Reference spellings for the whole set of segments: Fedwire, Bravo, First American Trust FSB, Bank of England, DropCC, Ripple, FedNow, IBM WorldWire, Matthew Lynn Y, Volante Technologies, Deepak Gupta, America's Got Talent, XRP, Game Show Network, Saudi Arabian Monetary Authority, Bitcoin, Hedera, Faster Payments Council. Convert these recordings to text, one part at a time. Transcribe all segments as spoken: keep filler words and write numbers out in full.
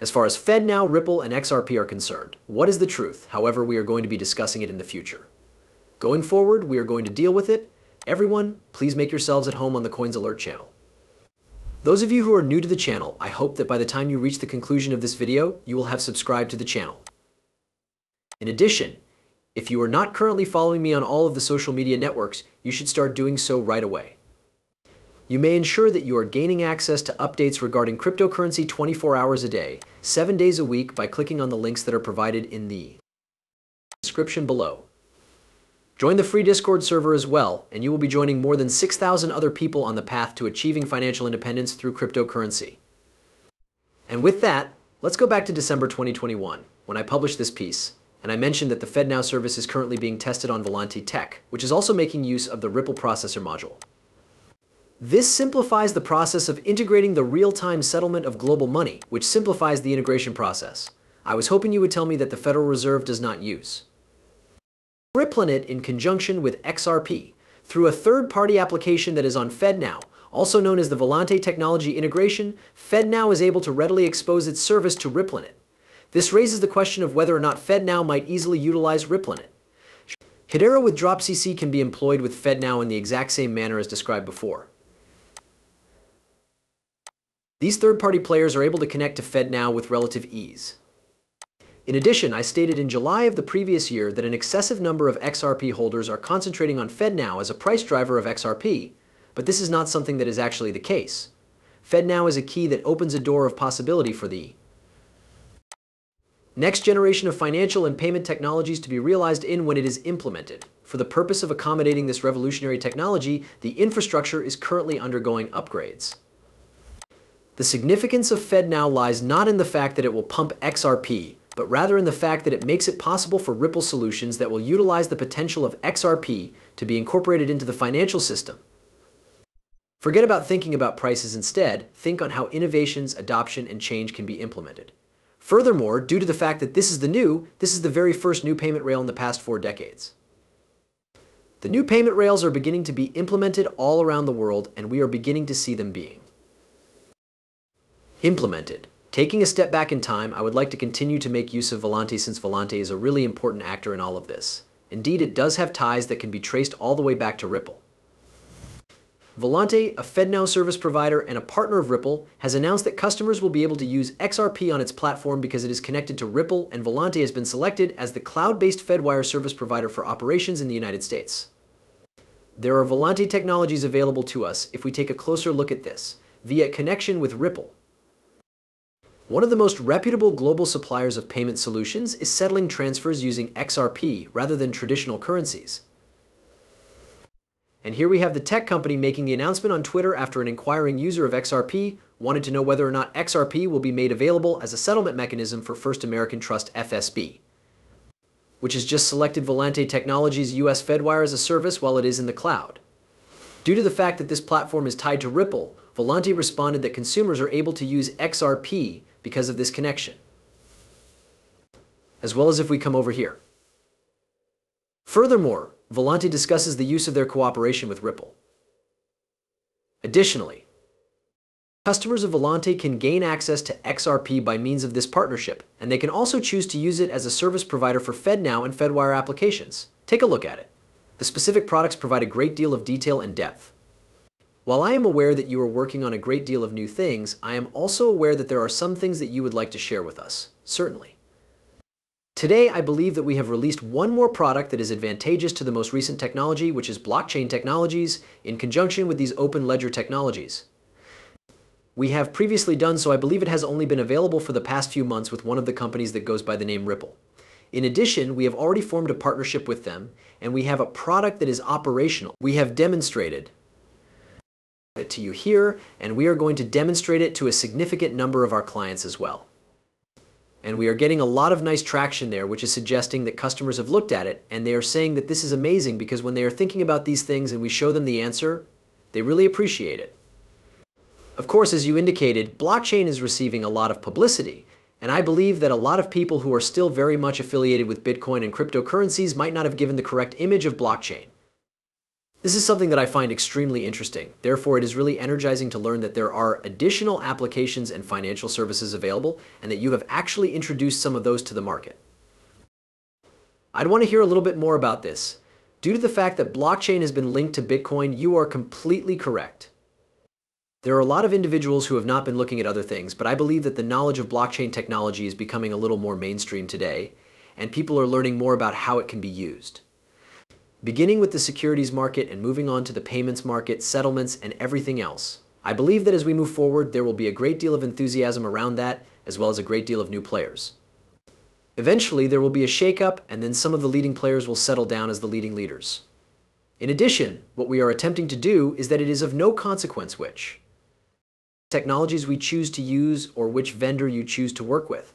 As far as FedNow, Ripple, and X R P are concerned, what is the truth? However, we are going to be discussing it in the future. Going forward, we are going to deal with it. Everyone, please make yourselves at home on the Coins Alert channel. Those of you who are new to the channel, I hope that by the time you reach the conclusion of this video, you will have subscribed to the channel. In addition, if you are not currently following me on all of the social media networks, you should start doing so right away. You may ensure that you are gaining access to updates regarding cryptocurrency twenty-four hours a day, seven days a week by clicking on the links that are provided in the description below. Join the free Discord server as well, and you will be joining more than six thousand other people on the path to achieving financial independence through cryptocurrency. And with that, let's go back to December twenty twenty-one, when I published this piece, and I mentioned that the FedNow service is currently being tested on Volante Tech, which is also making use of the Ripple processor module. This simplifies the process of integrating the real-time settlement of global money, which simplifies the integration process. I was hoping you would tell me that the Federal Reserve does not use. Rippling it in conjunction with X R P through a third-party application that is on FedNow, also known as the Volante Technology Integration, FedNow is able to readily expose its service to Rippling it. This raises the question of whether or not FedNow might easily utilize Rippling it. Hedera with DropCC can be employed with FedNow in the exact same manner as described before. These third-party players are able to connect to FedNow with relative ease. In addition, I stated in July of the previous year that an excessive number of X R P holders are concentrating on FedNow as a price driver of X R P, but this is not something that is actually the case. FedNow is a key that opens a door of possibility for the next generation of financial and payment technologies to be realized in when it is implemented. For the purpose of accommodating this revolutionary technology, the infrastructure is currently undergoing upgrades. The significance of FedNow lies not in the fact that it will pump X R P, but rather in the fact that it makes it possible for Ripple solutions that will utilize the potential of X R P to be incorporated into the financial system. Forget about thinking about prices instead, think on how innovations, adoption, and change can be implemented. Furthermore, due to the fact that this is the new, this is the very first new payment rail in the past four decades. The new payment rails are beginning to be implemented all around the world, and we are beginning to see them being implemented. Taking a step back in time, I would like to continue to make use of Volante since Volante is a really important actor in all of this. Indeed, it does have ties that can be traced all the way back to Ripple. Volante, a FedNow service provider and a partner of Ripple, has announced that customers will be able to use X R P on its platform because it is connected to Ripple, and Volante has been selected as the cloud-based Fedwire service provider for operations in the United States. There are Volante technologies available to us if we take a closer look at this, via connection with Ripple. One of the most reputable global suppliers of payment solutions is settling transfers using X R P rather than traditional currencies. And here we have the tech company making the announcement on Twitter after an inquiring user of X R P wanted to know whether or not X R P will be made available as a settlement mechanism for First American Trust F S B, which has just selected Volante Technologies' U S Fedwire as a service while it is in the cloud. Due to the fact that this platform is tied to Ripple, Volante responded that consumers are able to use X R P because of this connection, as well as if we come over here. Furthermore, Volante discusses the use of their cooperation with Ripple. Additionally, customers of Volante can gain access to X R P by means of this partnership, and they can also choose to use it as a service provider for FedNow and Fedwire applications. Take a look at it. The specific products provide a great deal of detail and depth. While I am aware that you are working on a great deal of new things, I am also aware that there are some things that you would like to share with us, certainly. Today, I believe that we have released one more product that is advantageous to the most recent technology, which is blockchain technologies, in conjunction with these open ledger technologies. We have previously done so, I believe it has only been available for the past few months with one of the companies that goes by the name Ripple. In addition, we have already formed a partnership with them, and we have a product that is operational. We have demonstrated it to you here, and we are going to demonstrate it to a significant number of our clients as well. And we are getting a lot of nice traction there, which is suggesting that customers have looked at it, and they are saying that this is amazing because when they are thinking about these things and we show them the answer, they really appreciate it. Of course, as you indicated, blockchain is receiving a lot of publicity, and I believe that a lot of people who are still very much affiliated with Bitcoin and cryptocurrencies might not have given the correct image of blockchain. This is something that I find extremely interesting. Therefore, it is really energizing to learn that there are additional applications and financial services available, and that you have actually introduced some of those to the market. I'd want to hear a little bit more about this. Due to the fact that blockchain has been linked to Bitcoin, you are completely correct. There are a lot of individuals who have not been looking at other things, but I believe that the knowledge of blockchain technology is becoming a little more mainstream today, and people are learning more about how it can be used. Beginning with the securities market and moving on to the payments market, settlements, and everything else. I believe that as we move forward, there will be a great deal of enthusiasm around that, as well as a great deal of new players. Eventually, there will be a shakeup, and then some of the leading players will settle down as the leading leaders. In addition, what we are attempting to do is that it is of no consequence which technologies we choose to use or which vendor you choose to work with.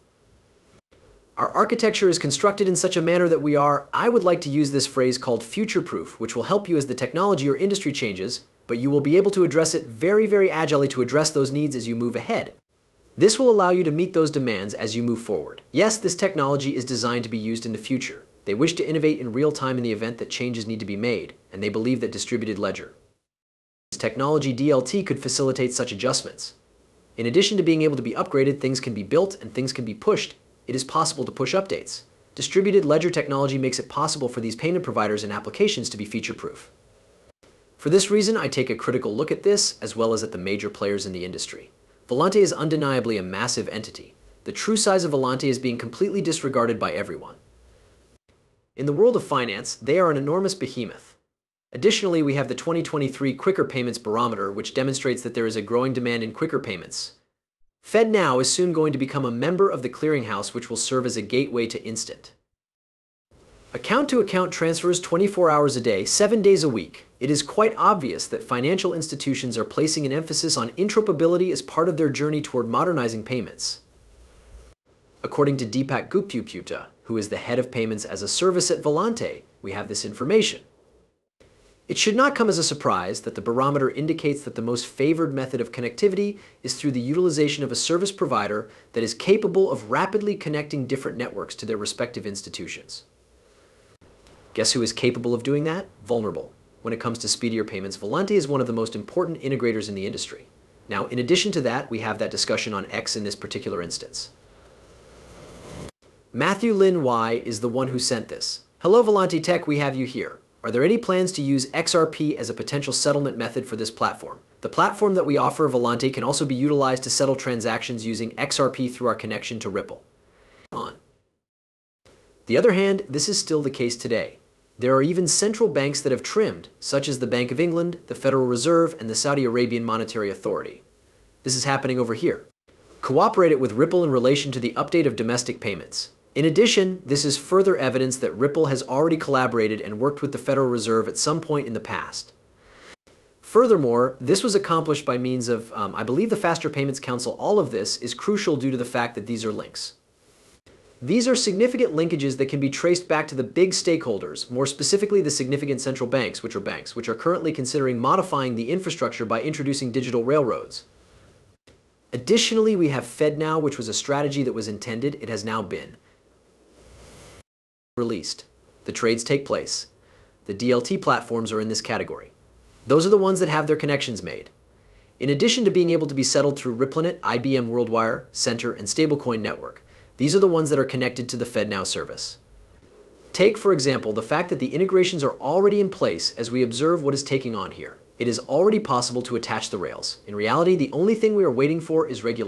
Our architecture is constructed in such a manner that we are, I would like to use this phrase called future-proof, which will help you as the technology or industry changes, but you will be able to address it very, very agilely to address those needs as you move ahead. This will allow you to meet those demands as you move forward. Yes, this technology is designed to be used in the future. They wish to innovate in real time in the event that changes need to be made, and they believe that distributed ledger technology D L T could facilitate such adjustments. In addition to being able to be upgraded, things can be built and things can be pushed. It is possible to push updates. Distributed ledger technology makes it possible for these payment providers and applications to be future-proof. For this reason, I take a critical look at this as well as at the major players in the industry. Volante is undeniably a massive entity. The true size of Volante is being completely disregarded by everyone. In the world of finance, they are an enormous behemoth. Additionally, we have the twenty twenty-three Quicker Payments Barometer, which demonstrates that there is a growing demand in quicker payments. FedNow is soon going to become a member of the clearinghouse, which will serve as a gateway to instant account-to-account transfers twenty-four hours a day, seven days a week. It is quite obvious that financial institutions are placing an emphasis on interoperability as part of their journey toward modernizing payments. According to Deepak Gupta, who is the head of payments as a service at Volante, we have this information. It should not come as a surprise that the barometer indicates that the most favored method of connectivity is through the utilization of a service provider that is capable of rapidly connecting different networks to their respective institutions. Guess who is capable of doing that? Vulnerable. When it comes to speedier payments, Volante is one of the most important integrators in the industry. Now, in addition to that, we have that discussion on X in this particular instance. Matthew Lynn Y is the one who sent this. Hello, Volante Tech, we have you here. Are there any plans to use X R P as a potential settlement method for this platform? The platform that we offer, Volante, can also be utilized to settle transactions using X R P through our connection to Ripple. On the other hand, this is still the case today. There are even central banks that have trimmed, such as the Bank of England, the Federal Reserve, and the Saudi Arabian Monetary Authority. This is happening over here. Cooperate it with Ripple in relation to the update of domestic payments. In addition, this is further evidence that Ripple has already collaborated and worked with the Federal Reserve at some point in the past. Furthermore, this was accomplished by means of, um, I believe, the Faster Payments Council. All of this is crucial due to the fact that these are links. These are significant linkages that can be traced back to the big stakeholders, more specifically the significant central banks, which are banks, which are currently considering modifying the infrastructure by introducing digital railroads. Additionally, we have FedNow, which was a strategy that was intended. It has now been released. The trades take place. The D L T platforms are in this category. Those are the ones that have their connections made. In addition to being able to be settled through Ripplenet, I B M WorldWire, Center, and Stablecoin Network, these are the ones that are connected to the FedNow service. Take, for example, the fact that the integrations are already in place as we observe what is taking on here. It is already possible to attach the rails. In reality, the only thing we are waiting for is regulation.